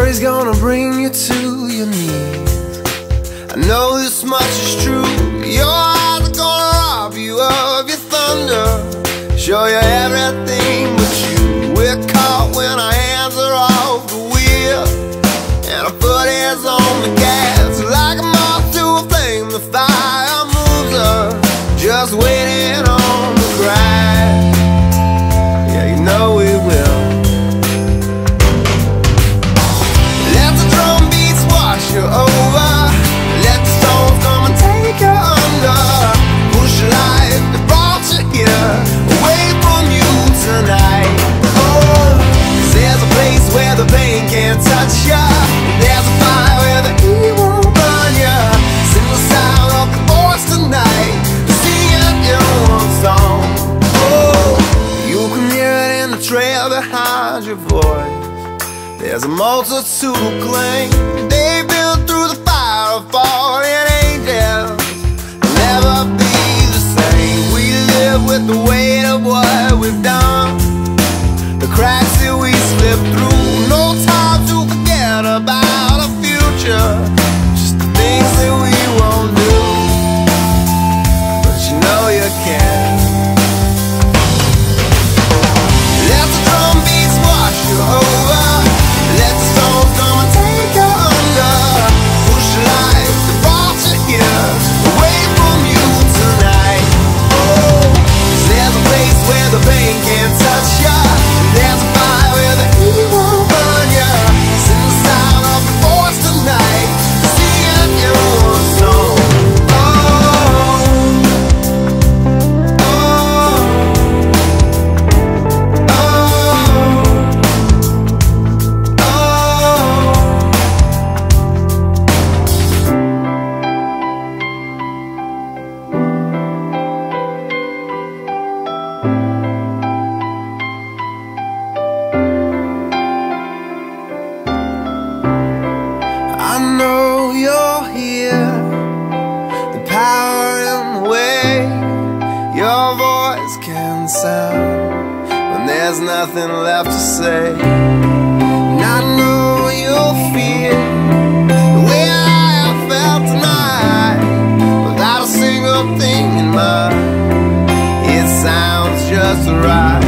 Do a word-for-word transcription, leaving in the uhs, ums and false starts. worry's gonna bring you to your knees. I know this much is true. Your eyes are gonna rob you of your thunder, show you everything but you. We're caught when our hands are off the wheel and our foot is on the gas. Like a moth to a flame, the fire moves us, just waiting on the grass. Yeah, you know we will. You're over. Let the storms come and take you under. Push life that brought you here away from you tonight. Oh, 'cause there's a place where the pain can't touch ya. There's a fire where the heat won't burn ya. Sing the sound of the voice tonight, sing it in one song. Oh, you can hear it in the trail behind your voice. There's a multitude who claim they built through the fire of fallen angels. They'll never be the same. We live with the weight of what we've done, the cracks that we slipped through. No time to forget about our future, just the things that we won't do. But you know you can. Let the drum beats wash you over. Let the storms come and take you under. Push life that brought you here away from you tonight. Oh, 'cause there's a place where the pain can't touch ya. There's a fire where the heat won't burn ya. Sing the sound of the voice tonight, sing it in one song. Nothing left to say. And I know you'll feel the way I have felt tonight, without a single thing in mind. It sounds just right.